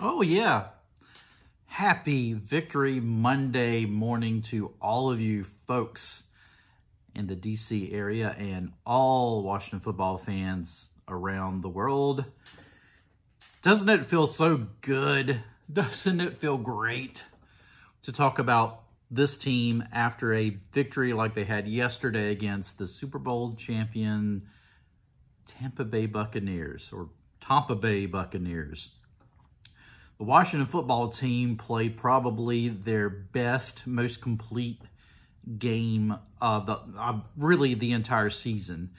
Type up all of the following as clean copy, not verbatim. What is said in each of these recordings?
Oh, yeah. Happy Victory Monday morning to all of you folks in the D.C. area and all Washington football fans around the world. Doesn't it feel so good? Doesn't it feel great to talk about this team after a victory like they had yesterday against the Super Bowl champion Tampa Bay Buccaneers, or Tampa Bay Buccaneers? The Washington football team played probably their best, most complete game of the entire season.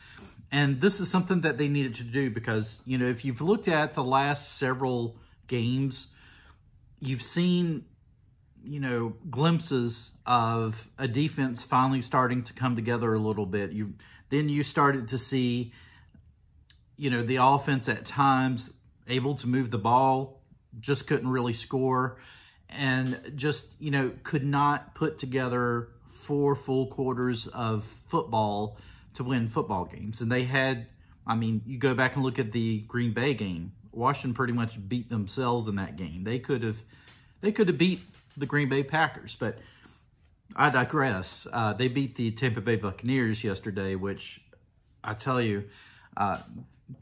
And this is something that they needed to do because, you know, if you've looked at the last several games, you've seen, you know, glimpses of a defense finally starting to come together a little bit. Then you started to see, you know, the offense at times able to move the ball, just couldn't really score, and just, you know, could not put together 4 full quarters of football to win football games. And they had, I mean, you go back and look at the Green Bay game. Washington pretty much beat themselves in that game. They could have beat the Green Bay Packers, but I digress. They beat the Tampa Bay Buccaneers yesterday, which I tell you,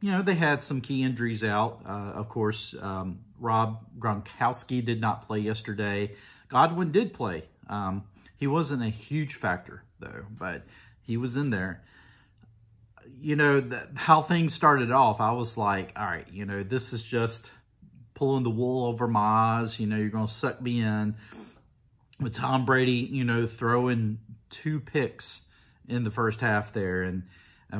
you know, they had some key injuries out. Of course, Rob Gronkowski did not play yesterday. Godwin did play. He wasn't a huge factor, though, but he was in there. You know, how things started off, I was like, all right, you know, this is just pulling the wool over my eyes. You know, you're going to suck me in. With Tom Brady, you know, throwing 2 picks in the first half there. And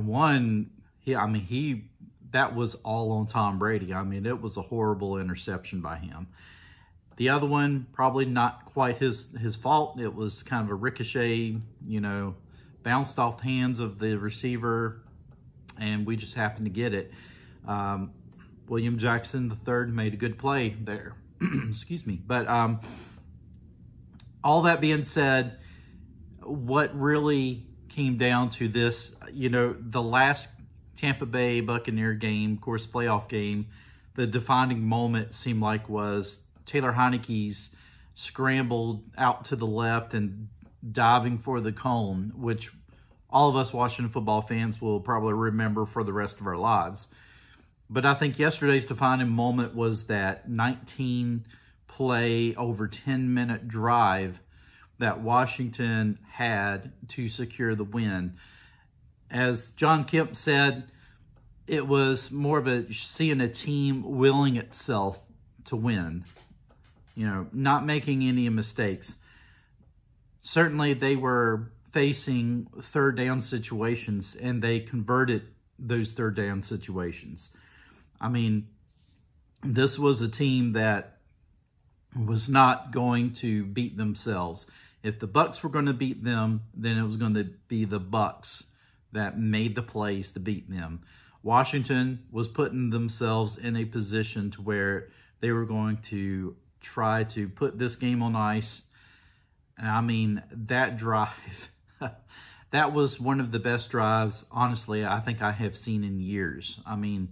one, that was all on Tom Brady. I mean, it was a horrible interception by him. The other one, probably not quite his fault. It was kind of a ricochet, you know, bounced off the hands of the receiver, and we just happened to get it. William Jackson III made a good play there. Excuse me. But all that being said, what really came down to this, you know, the last Tampa Bay Buccaneer game, of course, playoff game, the defining moment seemed like was Taylor Heinicke's scrambled out to the left and diving for the cone, which all of us Washington football fans will probably remember for the rest of our lives. But I think yesterday's defining moment was that 19-play, over 10-minute drive that Washington had to secure the win. As John Kemp said, it was more of seeing a team willing itself to win. You know, not making any mistakes. Certainly, they were facing third-down situations, and they converted those third-down situations. I mean, this was a team that was not going to beat themselves. If the Bucs were going to beat them, then it was going to be the Bucs that made the plays to beat them. Washington was putting themselves in a position to where they were going to try to put this game on ice. And I mean, that drive, that was one of the best drives, honestly, I think I have seen in years. I mean,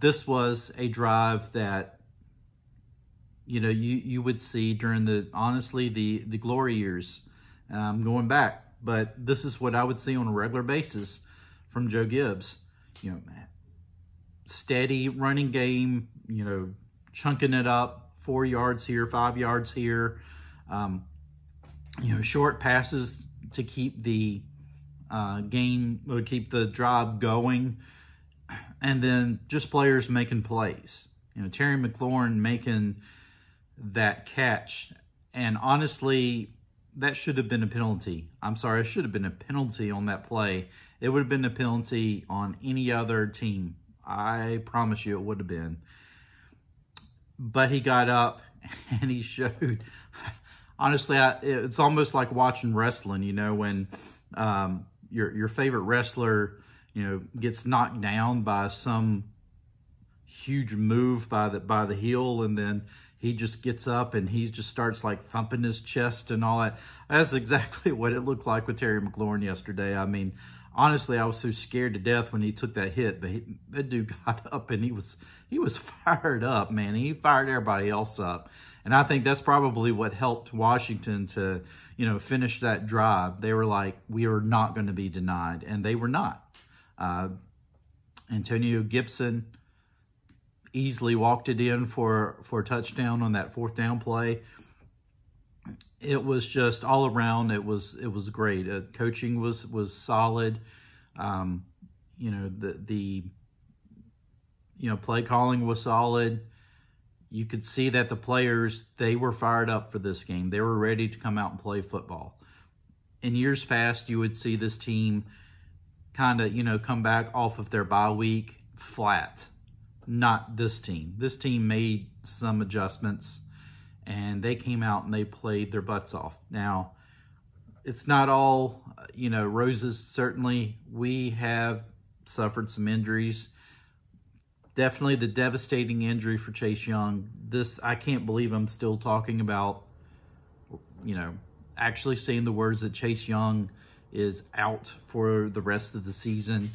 this was a drive that, you know, you would see during the glory years going back. But this is what I would see on a regular basis from Joe Gibbs. You know, steady running game, you know, chunking it up 4 yards here, 5 yards here. You know, short passes to keep the game, or keep the drive going. And then just players making plays. You know, Terry McLaurin making that catch. And honestly, that should have been a penalty. I'm sorry, it should have been a penalty on that play. It would have been a penalty on any other team. I promise you it would have been. But he got up and he showed. Honestly, it's almost like watching wrestling, you know, when your favorite wrestler, you know, gets knocked down by some huge move by the heel, and then he just gets up and he just starts like thumping his chest and all that. That's exactly what it looked like with Terry McLaurin yesterday. I mean, honestly, I was so scared to death when he took that hit, but that dude got up and he was fired up, man. He fired everybody else up. And I think that's probably what helped Washington to, you know, finish that drive. They were like, we are not going to be denied. And they were not. Antonio Gibson easily walked it in for a touchdown on that fourth down play. It was just all around. It was great. Coaching was solid. You know, the play calling was solid. You could see that the players, they were fired up for this game. They were ready to come out and play football. In years past, you would see this team kind of, you know, come back off of their bye week flat. Not this team. This team made some adjustments, and they came out and they played their butts off. Now, it's not all, you know, roses, certainly. We have suffered some injuries. Definitely the devastating injury for Chase Young. I can't believe I'm still talking about, you know, actually saying the words that Chase Young is out for the rest of the season.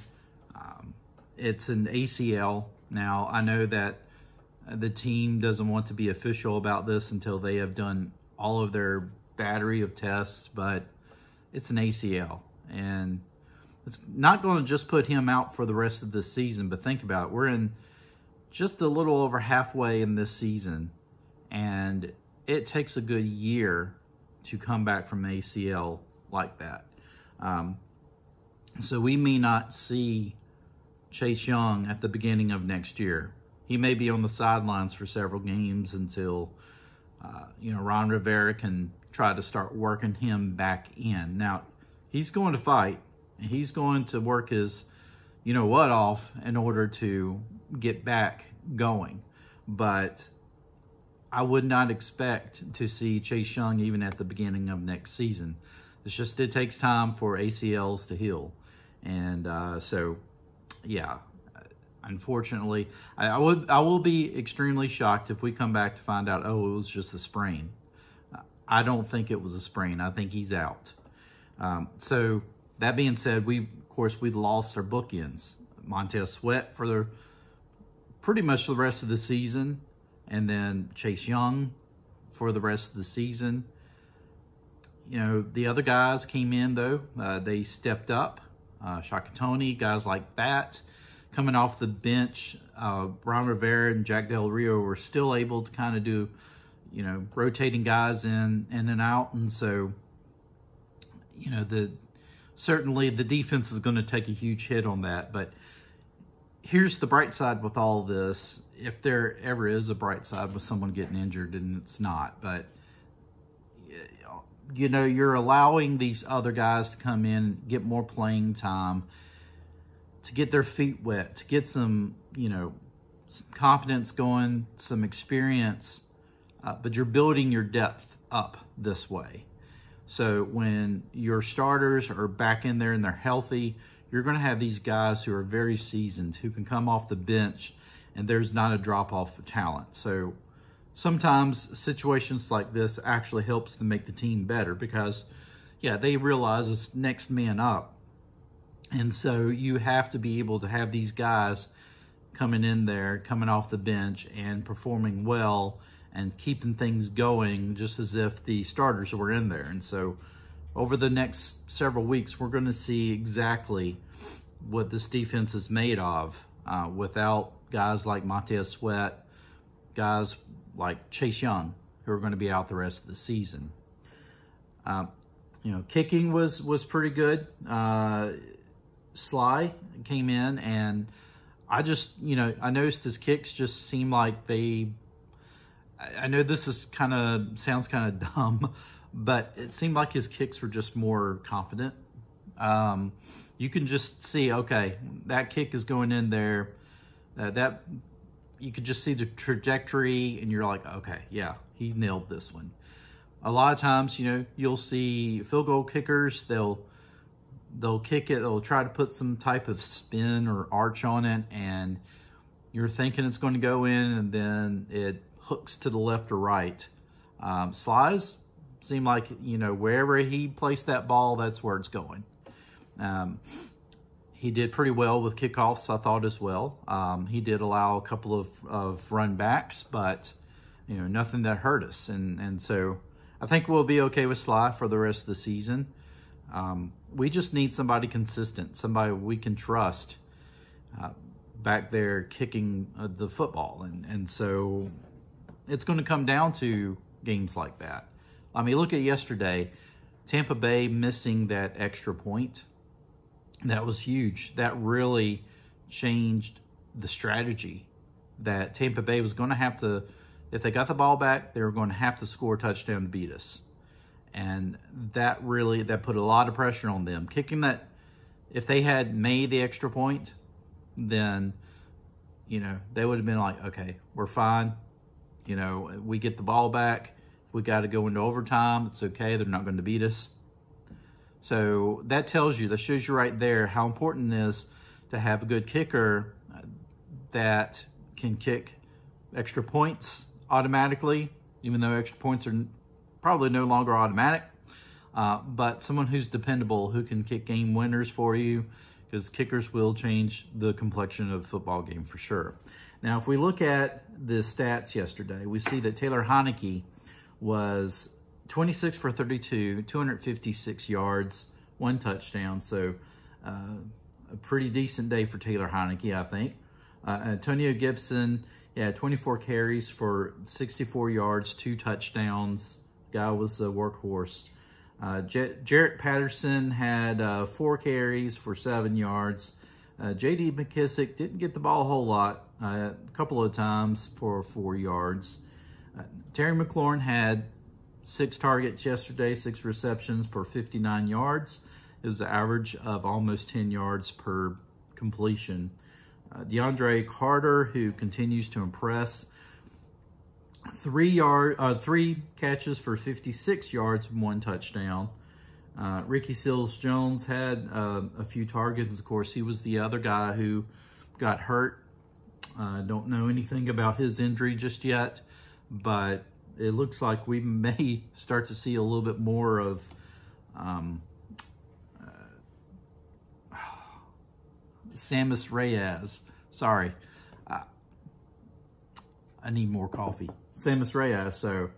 It's an ACL. Now, I know that the team doesn't want to be official about this until they have done all of their battery of tests, but it's an ACL. And it's not going to just put him out for the rest of the season, but think about it. We're in just a little over halfway in this season, and it takes a good year to come back from ACL like that. So we may not see Chase Young at the beginning of next year. He may be on the sidelines for several games until, you know, Ron Rivera can try to start working him back in. Now, he's going to fight, and he's going to work his, you know what, off in order to get back going. But I would not expect to see Chase Young even at the beginning of next season. It's just, it takes time for ACLs to heal. And so, yeah, unfortunately, I will be extremely shocked if we come back to find out, oh, it was just a sprain. I don't think it was a sprain. I think he's out. So that being said, we lost our bookends. Montez Sweat for pretty much the rest of the season, and then Chase Young for the rest of the season. You know, the other guys came in, though. They stepped up. Shaka Tony, guys like that. Coming off the bench, Ron Rivera and Jack Del Rio were still able to kind of do, you know, rotating guys in and out. And so, you know, certainly the defense is going to take a huge hit on that. But here's the bright side with all this. If there ever is a bright side with someone getting injured, and it's not. But, you know, you're allowing these other guys to come in, get more playing time, to get their feet wet, to get some, you know, some confidence going, some experience. But you're building your depth up this way. So when your starters are back in there and they're healthy, you're going to have these guys who are very seasoned, who can come off the bench, and there's not a drop-off of talent. So sometimes situations like this actually helps to make the team better because, yeah, they realize it's next man up. And so you have to be able to have these guys coming in there, coming off the bench and performing well, and keeping things going just as if the starters were in there. And so over the next several weeks, we're going to see exactly what this defense is made of without guys like Montez Sweat, guys like Chase Young, who are going to be out the rest of the season. You know, kicking was pretty good. Sly came in, and I just, you know, I noticed his kicks just seemed like they... I know this is sounds kind of dumb, but it seemed like his kicks were just more confident. You can just see, okay, that kick is going in there. That you could just see the trajectory, and you're like, okay, yeah, he nailed this one. A lot of times, you know, you'll see field goal kickers. They'll kick it. They'll try to put some type of spin or arch on it, and you're thinking it's going to go in, and then it hooks to the left or right. Slides seem like, you know, wherever he placed that ball, that's where it's going. He did pretty well with kickoffs, I thought, as well. He did allow a couple of run backs, but, you know, nothing that hurt us. And so I think we'll be okay with Sly for the rest of the season. We just need somebody consistent, somebody we can trust back there kicking the football. And so it's going to come down to games like that. I mean, look at yesterday. Tampa Bay missing that extra point. That was huge. That really changed the strategy that Tampa Bay was going to have to, if they got the ball back, they were going to have to score a touchdown to beat us. And that really, that put a lot of pressure on them. Kicking that, if they had made the extra point, then, you know, they would have been like, okay, we're fine. You know, we get the ball back. If we got to go into overtime, it's okay. They're not going to beat us. So that tells you, that shows you right there how important it is to have a good kicker that can kick extra points automatically, even though extra points are probably no longer automatic, but someone who's dependable, who can kick game winners for you, because kickers will change the complexion of the football game for sure. Now, if we look at the stats yesterday, we see that Taylor Heinicke was 26 for 32, 256 yards, 1 touchdown. So a pretty decent day for Taylor Heinicke, I think. Antonio Gibson, yeah, 24 carries for 64 yards, 2 touchdowns. Guy was a workhorse. J Jarrett Patterson had 4 carries for 7 yards. J.D. McKissick didn't get the ball a whole lot, a couple of times for 4 yards. Terry McLaurin had 6 targets yesterday, 6 receptions for 59 yards. It was an average of almost 10 yards per completion. DeAndre Carter, who continues to impress, 3 catches for 56 yards and 1 touchdown. Ricky Seals-Jones had a few targets. Of course, he was the other guy who got hurt. Don't know anything about his injury just yet, but it looks like we may start to see a little bit more of Samus Reyes. Sorry, I need more coffee. Samus Reyes, so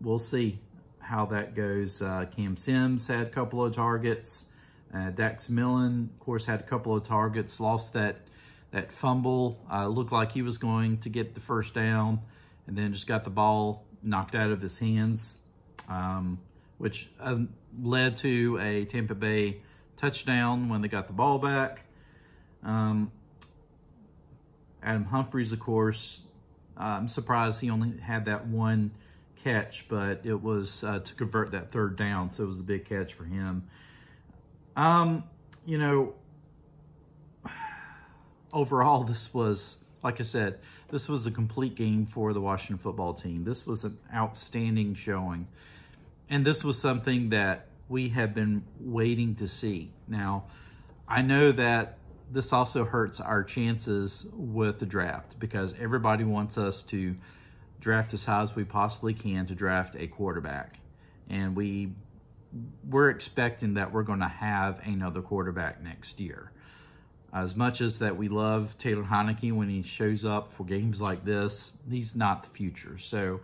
we'll see how that goes. Cam Sims had a couple of targets. Dax Millen, of course, had a couple of targets, lost that fumble. Looked like he was going to get the first down, and then just got the ball knocked out of his hands, which led to a Tampa Bay touchdown when they got the ball back. Adam Humphries, of course, I'm surprised he only had that 1 catch, but it was to convert that 3rd down, so it was a big catch for him. You know, overall, this was, like I said, this was a complete game for the Washington Football Team. This was an outstanding showing. And this was something that we have been waiting to see. Now, I know that this also hurts our chances with the draft, because everybody wants us to draft as high as we possibly can to draft a quarterback. And we're expecting that we're going to have another quarterback next year. As much as that we love Taylor Heinicke when he shows up for games like this, he's not the future. So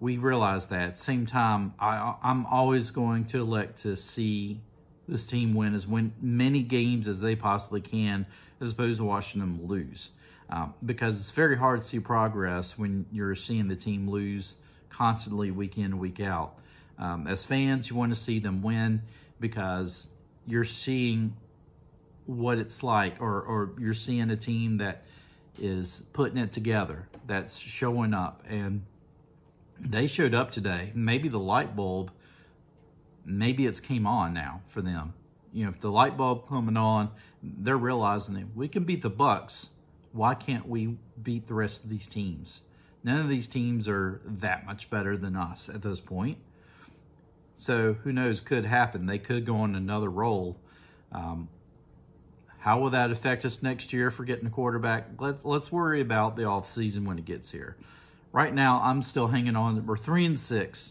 we realize that. At the same time, I'm always going to elect to see this team win as many games as they possibly can, as opposed to watching them lose. Because it's very hard to see progress when you're seeing the team lose constantly week in, week out. As fans, you want to see them win, because you're seeing what it's like, or you're seeing a team that is putting it together, that's showing up. And they showed up today. Maybe the light bulb, maybe it's came on now for them. You know, if the light bulb coming on, they're realizing that we can beat the Bucs. Why can't we beat the rest of these teams? None of these teams are that much better than us at this point. So who knows, could happen. They could go on another roll. How will that affect us next year for getting a quarterback? Let's worry about the offseason when it gets here. Right now, I'm still hanging on. We're 3-6,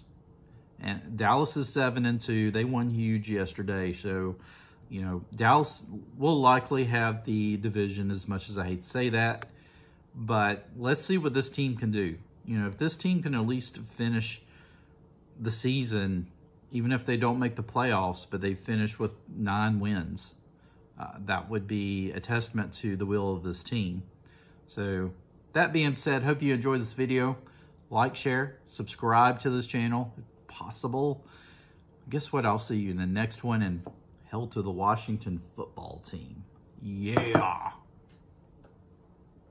and Dallas is 7-2. They won huge yesterday, so you know Dallas will likely have the division. As much as I hate to say that, but let's see what this team can do. You know, if this team can at least finish the season, even if they don't make the playoffs, but they finish with 9 wins. That would be a testament to the will of this team. So that being said, hope you enjoyed this video. Like, share, subscribe to this channel if possible. Guess what? I'll see you in the next one, and hell to the Washington Football Team. Yeah.